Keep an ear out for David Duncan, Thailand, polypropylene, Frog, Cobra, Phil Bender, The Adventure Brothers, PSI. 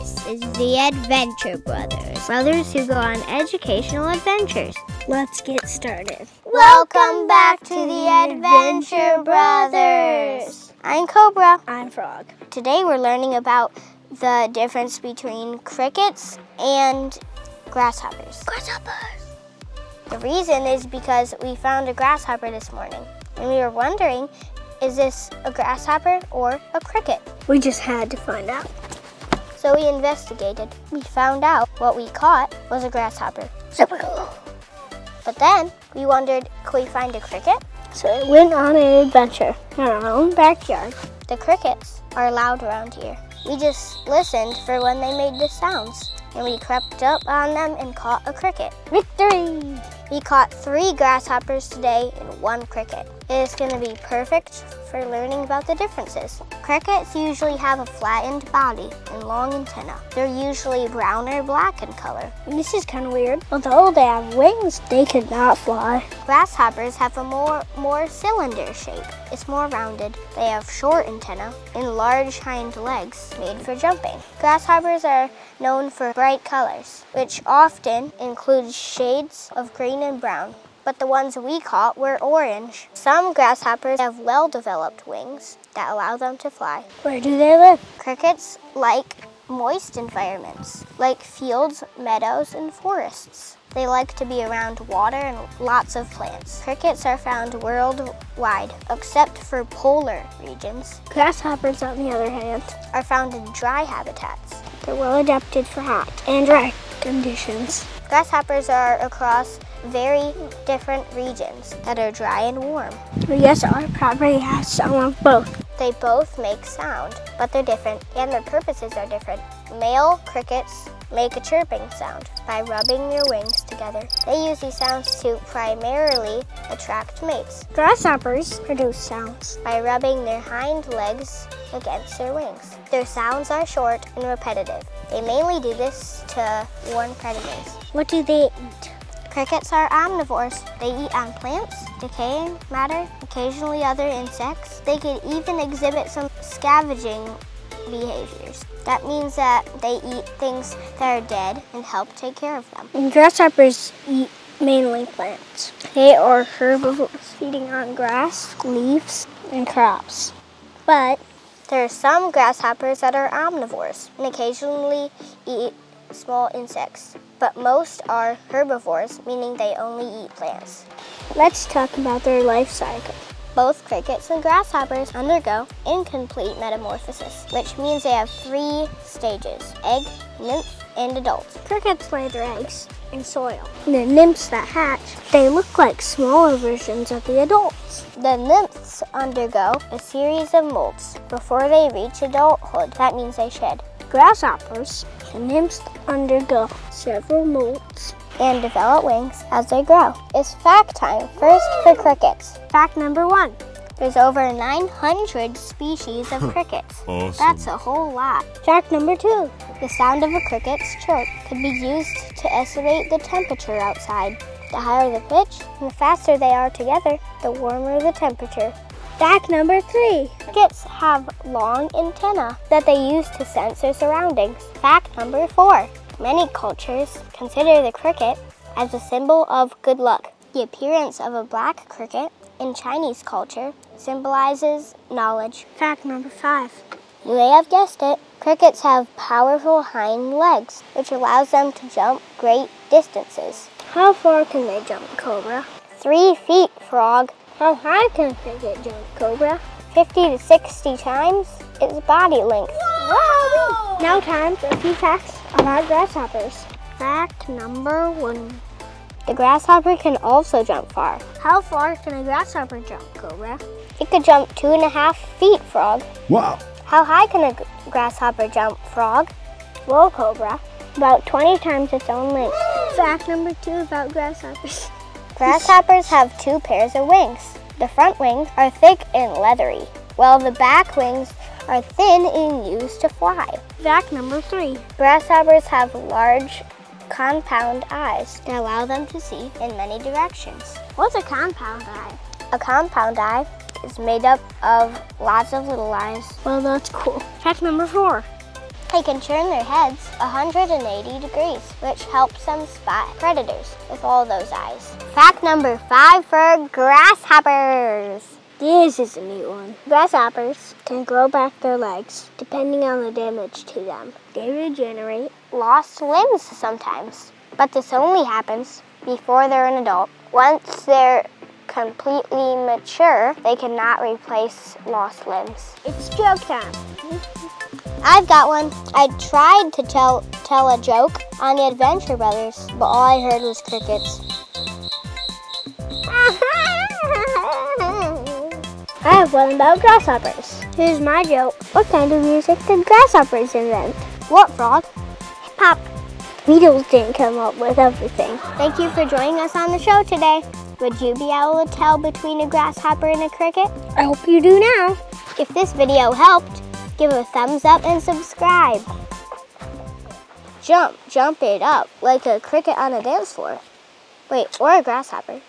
This is The Adventure Brothers. Brothers who go on educational adventures. Let's get started. Welcome back to The Adventure Brothers. I'm Cobra. I'm Frog. Today we're learning about the difference between crickets and grasshoppers. Grasshoppers! The reason is because we found a grasshopper this morning, and we were wondering, is this a grasshopper or a cricket? We just had to find out. So we investigated. We found out what we caught was a grasshopper. Super cool. But then we wondered, could we find a cricket? So we went on an adventure in our own backyard. The crickets are loud around here. We just listened for when they made the sounds, and we crept up on them and caught a cricket. Victory! We caught 3 grasshoppers today and 1 cricket. It is going to be perfect for learning about the differences. Crickets usually have a flattened body and long antennae. They're usually brown or black in color. And this is kind of weird. Although they have wings, they could not fly. Grasshoppers have a more cylinder shape. It's more rounded. They have short antennae and large hind legs made for jumping. Grasshoppers are known for bright colors, which often include shades of green and brown. But the ones we caught were orange. Some grasshoppers have well-developed wings that allow them to fly. Where do they live? Crickets like moist environments, like fields, meadows, and forests. They like to be around water and lots of plants. Crickets are found worldwide, except for polar regions. Grasshoppers, on the other hand, are found in dry habitats. They're well adapted for hot and dry conditions. Grasshoppers are across very different regions that are dry and warm. Yes, our property has some of both. They both make sound, but they're different, and their purposes are different. Male crickets make a chirping sound by rubbing their wings together. They use these sounds to primarily attract mates. Grasshoppers produce sounds by rubbing their hind legs against their wings. Their sounds are short and repetitive. They mainly do this to warn predators. What do they eat? Crickets are omnivores. They eat on plants, decaying matter, occasionally other insects. They can even exhibit some scavenging behaviors. That means that they eat things that are dead and help take care of them. And grasshoppers eat mainly plants. They are herbivores, feeding on grass, leaves, and crops. But there are some grasshoppers that are omnivores and occasionally eat small insects, but most are herbivores, meaning they only eat plants. Let's talk about their life cycle. Both crickets and grasshoppers undergo incomplete metamorphosis, which means they have 3 stages: egg, nymph, and adult. Crickets lay their eggs in soil. The nymphs that hatch, they look like smaller versions of the adults. The nymphs undergo a series of molts before they reach adulthood. That means they shed. Grasshoppers, the nymphs undergo several molts and develop wings as they grow. It's fact time, first for crickets. Fact number 1. There's over 900 species of crickets. Awesome. That's a whole lot. Fact number 2. The sound of a cricket's chirp can be used to estimate the temperature outside. The higher the pitch and the faster they are together, the warmer the temperature. Fact number 3. Crickets have long antennae that they use to sense their surroundings. Fact number 4. Many cultures consider the cricket as a symbol of good luck. The appearance of a black cricket in Chinese culture symbolizes knowledge. Fact number 5. You may have guessed it. Crickets have powerful hind legs, which allows them to jump great distances. How far can they jump, Cobra? 3 feet, Frog. How high can a cricket jump, Cobra? 50 to 60 times its body length. Whoa! Now time for a few facts about grasshoppers. Fact number 1. The grasshopper can also jump far. How far can a grasshopper jump, Cobra? It could jump 2.5 feet, Frog. Wow! How high can a grasshopper jump, Frog? Whoa, Cobra. About 20 times its own length. Fact number 2 about grasshoppers. Grasshoppers have 2 pairs of wings. The front wings are thick and leathery, while the back wings are thin and used to fly. Fact number 3. Grasshoppers have large compound eyes that allow them to see in many directions. What's a compound eye? A compound eye is made up of lots of little eyes. Well, that's cool. Fact number 4. They can turn their heads 180 degrees, which helps them spot predators with all those eyes. Fact number 5 for grasshoppers. This is a neat one. Grasshoppers can grow back their legs depending on the damage to them. They regenerate lost limbs sometimes, but this only happens before they're an adult. Once they're completely mature, they cannot replace lost limbs. It's joke time. I've got one. I tried to tell a joke on The Adventure Brothers, but all I heard was crickets. I have one about grasshoppers. Here's my joke. What kind of music did grasshoppers invent? What, Frog? Hip-hop. Beatles didn't come up with everything. Thank you for joining us on the show today. Would you be able to tell between a grasshopper and a cricket? I hope you do now. If this video helped, give it a thumbs up and subscribe. Jump it up like a cricket on a dance floor. Wait, or a grasshopper.